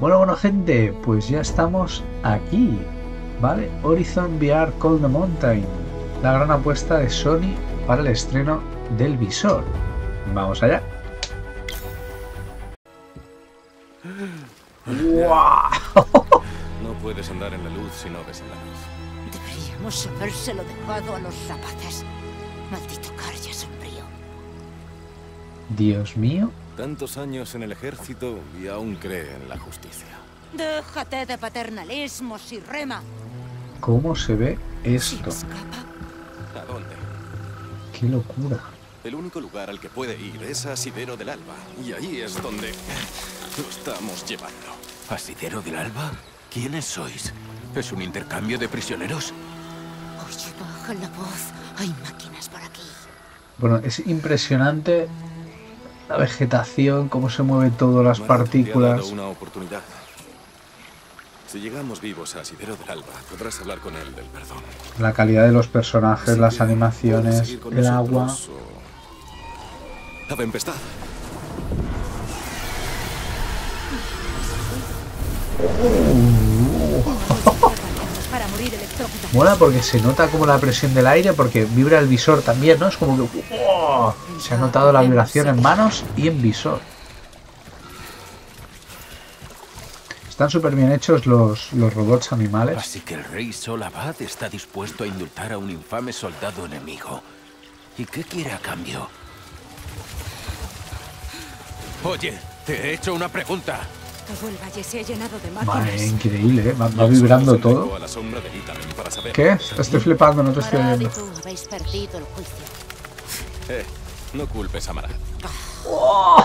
Bueno gente, pues ya estamos aquí, ¿vale? Horizon VR Call of the Mountain, la gran apuesta de Sony para el estreno del visor. Vamos allá. ¡Wow! No puedes andar en la luz si no ves en la luz. Deberíamos habérselo dejado a los rapaces. Maldito Carja sombrío. Dios mío. Tantos años en el ejército y aún cree en la justicia. Déjate de paternalismo, Sirrema. ¿Cómo se ve esto? ¿A dónde? ¡Qué locura! El único lugar al que puede ir es a Asidero del Alba. Y ahí es donde lo estamos llevando. ¿Asidero del Alba? ¿Quiénes sois? ¿Es un intercambio de prisioneros? Oye, baja la voz. Hay máquinas por aquí. Bueno, es impresionante. La vegetación, cómo se mueven todas las partículas. Una oportunidad. Si llegamos vivos a Asidero del Alba, podrás hablar con él del perdón. La calidad de los personajes, sí, las animaciones, el agua. La tempestad. Mola porque se nota como la presión del aire, porque vibra el visor también, ¿no? Es como que ¡oh! Se ha notado la vibración en manos y en visor. Están súper bien hechos los robots animales. Así que el rey Sol Abad está dispuesto a indultar a un infame soldado enemigo. ¿Y qué quiere a cambio? Oye, te he hecho una pregunta. Todo el valle se ha llenado de máquinas. Vale, increíble, ¿eh? Va vibrando todo. ¿Qué? Estoy flipando, no te estoy oyendo. No culpes a Marad. ¡Oh!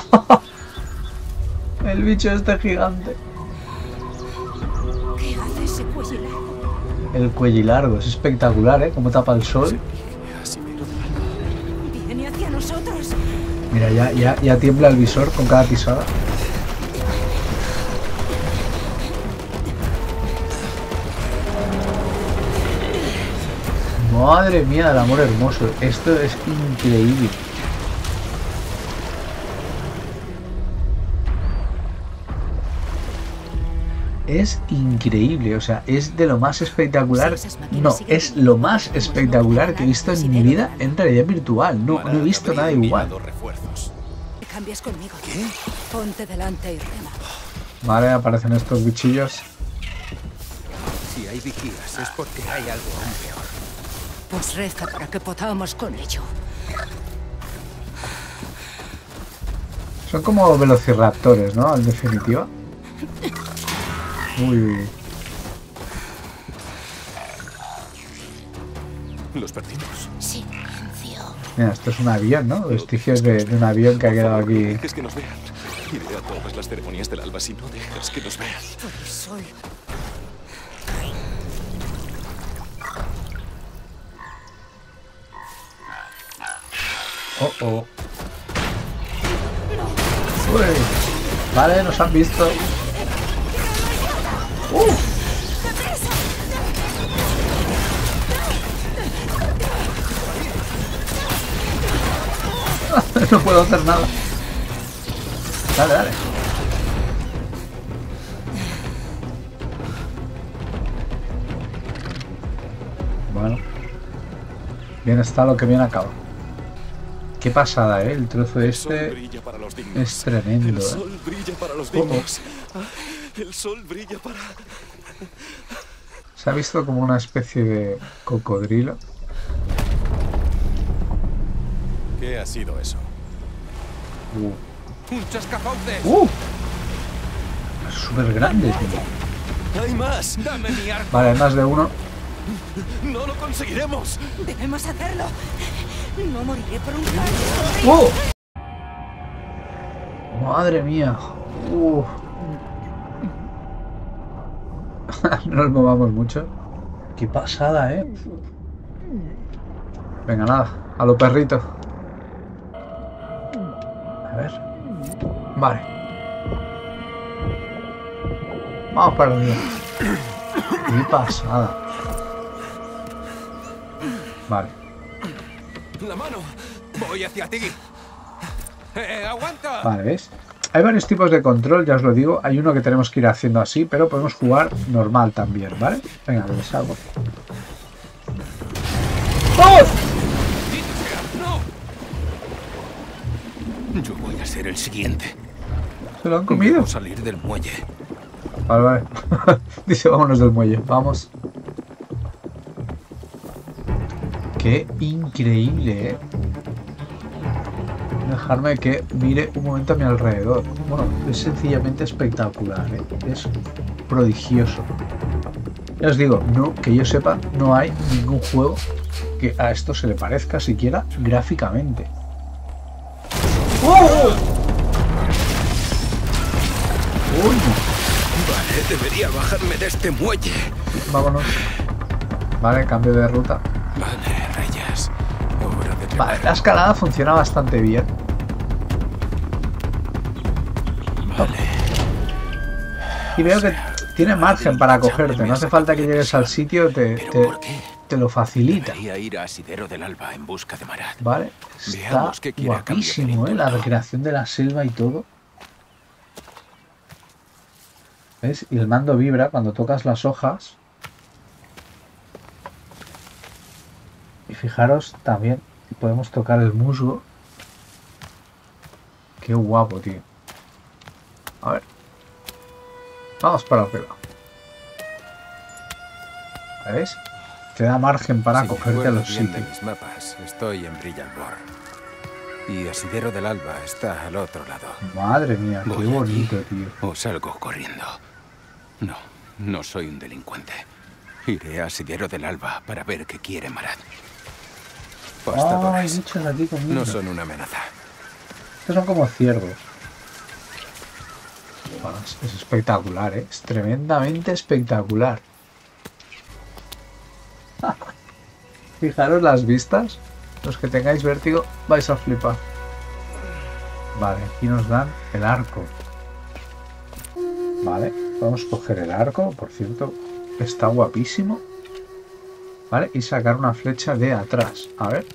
El bicho este gigante. ¿Qué hace ese cuello largo? El cuello largo, es espectacular, ¿eh? Como tapa el sol. Viene hacia nosotros. Mira, ya tiembla el visor con cada pisada. Madre mía del amor hermoso, esto es increíble. Es increíble, o sea, es de lo más espectacular. No, es lo más espectacular que he visto en mi vida en realidad virtual. No he visto nada igual. Vale, aparecen estos bichillos. Si hay vigías es porque hay algo aún peor. Pues reza para que podamos con ello. Son como velociraptores, ¿no? En definitiva. Uy. Los perdidos. Silencio. Mira, esto es un avión, ¿no? Vestigios de un avión que ha quedado aquí. No dejes que nos vean. Iré a todas las ceremonias del alba si no dejas que nos vean. Por el sol. Oh, oh. Uy. Vale, nos han visto. No puedo hacer nada. Dale, dale. Bueno. Bien está lo que bien acaba. Qué pasada, ¿eh? El trozo este es tremendo, ¿eh? El sol brilla para los dignos. El sol brilla para... Se ha visto como una especie de cocodrilo. ¿Qué ha sido eso? ¡Un chascapontes! Es súper grande, tío. ¡Hay más! ¡Dame mi arco! Vale, hay más de uno. ¡No lo conseguiremos! ¡Debemos hacerlo! ¡No moriré por un rayo! ¡Madre mía! No nos movamos mucho. ¡Qué pasada, eh! Venga, nada. A los perritos. A ver. Vale. Vamos para arriba. ¡Qué pasada! Vale. La mano. Voy hacia ti. Aguanta. Vale, ¿ves? Hay varios tipos de control, ya os lo digo. Hay uno que tenemos que ir haciendo así, pero podemos jugar normal también, ¿vale? Venga, les hago. ¡Vamos! Yo voy a ser el siguiente. ¿Se lo han comido? Vamos a salir del muelle. Vale, vale. Dice, vámonos del muelle. Vamos. Qué increíble, ¿eh? Dejarme que mire un momento a mi alrededor. Bueno, es sencillamente espectacular, ¿eh? Es prodigioso. Ya os digo, no, que yo sepa, no hay ningún juego que a esto se le parezca siquiera gráficamente. ¡Oh! ¡Uy! Vale, debería bajarme de este muelle. Vámonos. Vale, cambio de ruta. Vale, reyes. Vale, la escalada funciona bastante bien. Vale. Y veo que tiene margen para cogerte, no hace falta que llegues al sitio, te lo facilita. Ir a Asidero del Alba en busca de Marad. Vale, está guapísimo, la recreación de la selva y todo. ¿Ves? Y el mando vibra cuando tocas las hojas. Y fijaros también, podemos tocar el musgo. Qué guapo, tío. A ver. Vamos para arriba. ¿Veis? Te da margen para cogerte a los sitios. Mapas, estoy en Brillalbor. Y Asidero del Alba está al otro lado. Madre mía, qué bonito, tío. O salgo corriendo. No, no soy un delincuente. Iré a Asidero del Alba para ver qué quiere Marad. Pastadores no son una amenaza. Estos son como ciervos. Es espectacular, ¿eh? Es tremendamente espectacular. Fijaros las vistas. Los que tengáis vértigo vais a flipar. Vale, aquí nos dan el arco. Vale, vamos a coger el arco. Por cierto, está guapísimo. Vale, y sacar una flecha de atrás. A ver.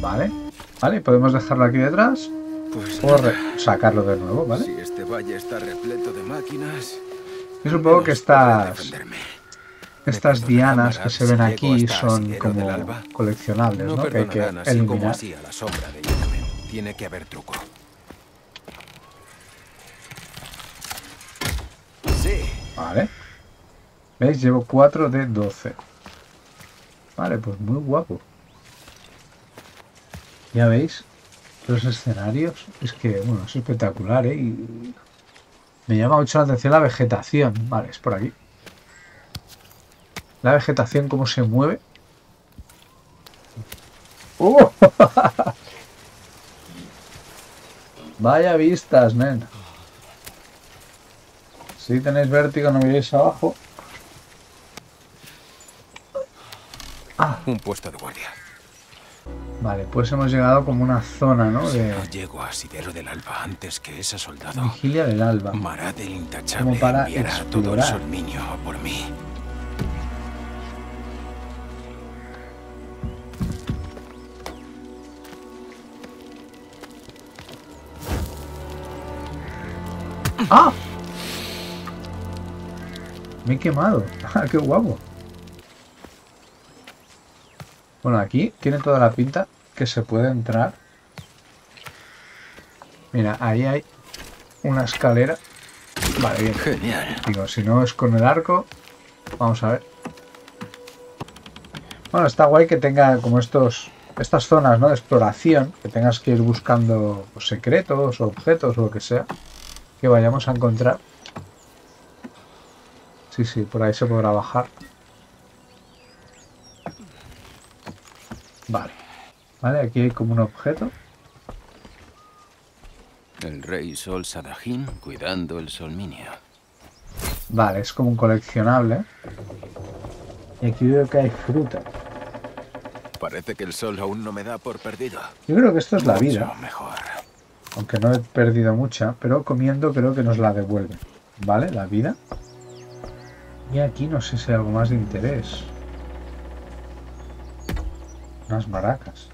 Vale. Vale, podemos dejarlo aquí detrás. Por sacarlo de nuevo, ¿vale? Si este valle está repleto de máquinas, yo supongo que estas dianas que se ven aquí son como coleccionables, ¿no? Que hay que eliminar. Tiene que haber truco. Vale. ¿Veis? Llevo 4 de 12. Vale, pues muy guapo. Ya veis. Los escenarios, es que, bueno, es espectacular, ¿eh? Y me llama mucho la atención la vegetación. Vale, es por aquí. La vegetación, cómo se mueve. ¡Oh! Vaya vistas, men. Si tenéis vértigo, no miréis abajo. Ah, un puesto de guardia. Vale, pues hemos llegado como una zona, ¿no? De... No llego a Asidero del Alba antes que ese soldado. Vigilia del Alba. Marad el Intachable como para enviará todo el solmiño por mí. ¡Ah! Me he quemado. ¡Qué guapo! Bueno, aquí tiene toda la pinta que se puede entrar. Mira, ahí hay una escalera. Vale, bien. Genial. Digo, si no es con el arco, vamos a ver. Bueno, está guay que tenga como estas zonas, ¿no? De exploración, que tengas que ir buscando secretos, objetos o lo que sea, que vayamos a encontrar. Sí, sí, por ahí se podrá bajar. Vale, vale, aquí hay como un objeto. El rey Sol Sadajín cuidando el solminio. Vale, es como un coleccionable. Y aquí veo que hay fruta. Parece que el sol aún no me da por perdido. Yo creo que esto es la vida. Mejor. Aunque no he perdido mucha, pero comiendo creo que nos la devuelve. Vale, la vida. Y aquí no sé si hay algo más de interés. Unas maracas.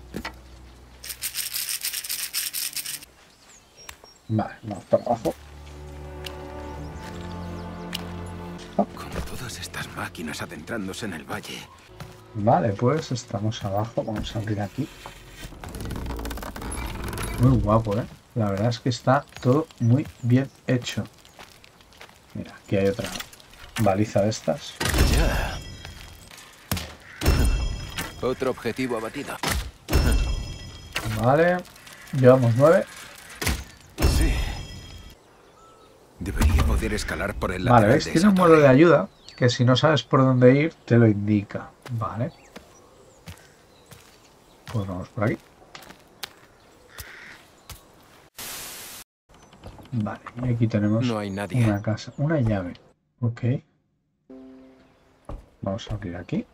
Vale, vamos para abajo. Oh. Como todas estas máquinas adentrándose en el valle. Vale, pues estamos abajo. Vamos a abrir aquí. Muy guapo, ¿eh? La verdad es que está todo muy bien hecho. Mira, aquí hay otra baliza de estas. Ya. Otro objetivo abatido. Vale. Llevamos 9. Sí. Debería poder escalar por el lateral. Vale, ¿ves? Tiene un modo de ayuda que si no sabes por dónde ir, te lo indica. Vale. Pues vamos por aquí. Vale, y aquí tenemos no hay nadie. Una casa, una llave. Ok. Vamos a abrir aquí.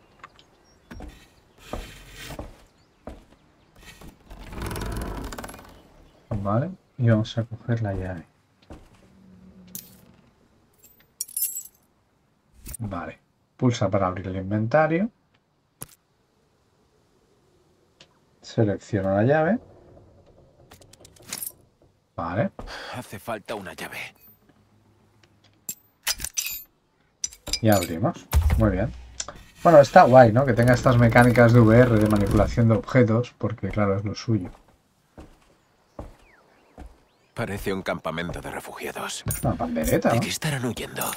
Vale, y vamos a coger la llave. Vale, pulsa para abrir el inventario. Selecciona la llave. Vale. Hace falta una llave. Y abrimos. Muy bien. Bueno, está guay, ¿no? Que tenga estas mecánicas de VR, de manipulación de objetos, porque claro, es lo suyo. Parece un campamento de refugiados. Una pandereta, ¿no? ¿De qué estarán huyendo?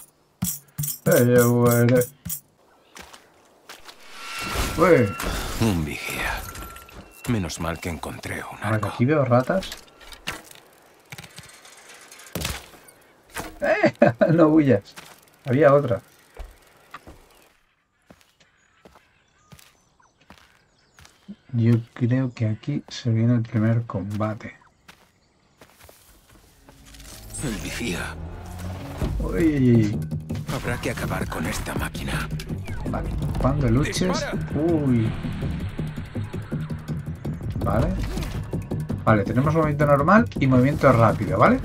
Uy. Un vigía. Menos mal que encontré un arco. Aquí veo ratas. No huyas. Había otra. Yo creo que aquí se viene el primer combate. El vigía. Uy. Habrá que acabar con esta máquina. Vale, cuando luches. Uy. Vale. Vale, tenemos movimiento normal y movimiento rápido, ¿vale?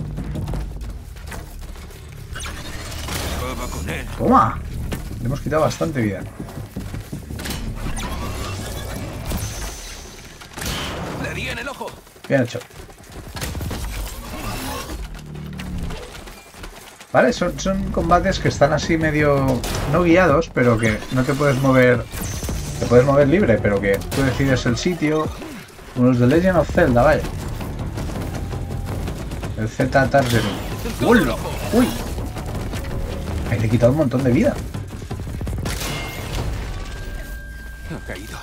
Toma. Le hemos quitado bastante vida. Le di en el ojo. Bien hecho. Vale, son combates que están así medio... No guiados, pero que no te puedes mover... Te puedes mover libre, pero que tú decides el sitio... Unos de Legend of Zelda, vaya. El Z Target. ¡Uy! ¡Uy! Ahí le he quitado un montón de vida. Ha caído.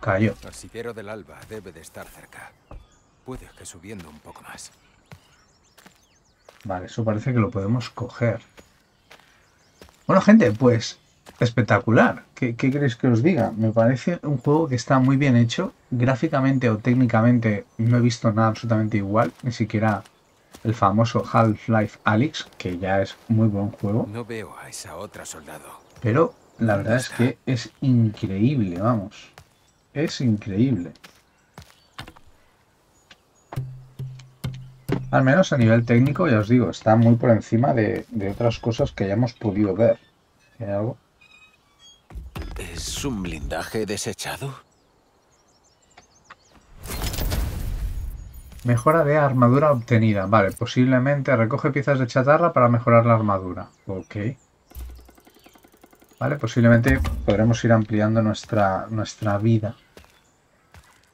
Cayó. El Asidero del Alba debe de estar cerca. Puede que subiendo un poco más. Vale, eso parece que lo podemos coger. Bueno, gente, pues espectacular. ¿Qué queréis que os diga? Me parece un juego que está muy bien hecho. Gráficamente o técnicamente no he visto nada absolutamente igual. Ni siquiera el famoso Half-Life Alyx, que ya es muy buen juego. No veo a esa otra soldado. Pero la verdad es que es increíble, vamos. Es increíble. Al menos a nivel técnico, ya os digo, está muy por encima de otras cosas que hayamos podido ver. ¿Hay algo? ¿Es un blindaje desechado? Mejora de armadura obtenida. Vale, posiblemente recoge piezas de chatarra para mejorar la armadura. Ok. Vale, posiblemente podremos ir ampliando nuestra vida.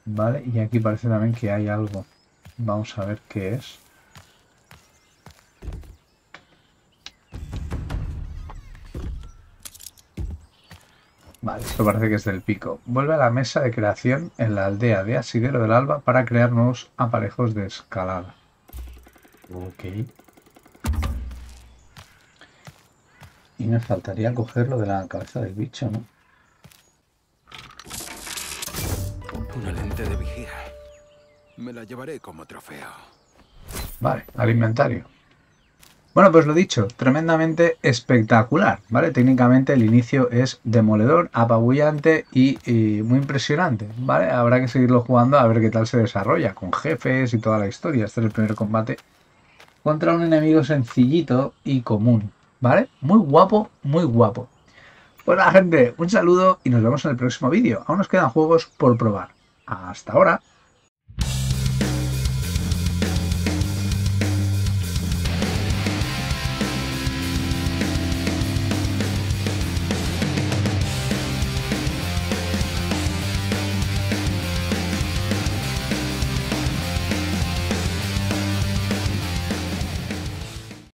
Vale, y aquí parece también que hay algo. Vamos a ver qué es. Vale, esto parece que es del pico. Vuelve a la mesa de creación en la aldea de Asidero del Alba para crear nuevos aparejos de escalada. Ok. Y me faltaría cogerlo de la cabeza del bicho, ¿no? Una lente de vigía. Me la llevaré como trofeo. Vale, al inventario. Bueno, pues lo dicho, tremendamente espectacular, ¿vale? Técnicamente el inicio es demoledor, apabullante y muy impresionante, ¿vale? Habrá que seguirlo jugando a ver qué tal se desarrolla, con jefes y toda la historia. Este es el primer combate contra un enemigo sencillito y común, ¿vale? Muy guapo, muy guapo. Pues nada, gente, un saludo y nos vemos en el próximo vídeo. Aún nos quedan juegos por probar. Hasta ahora.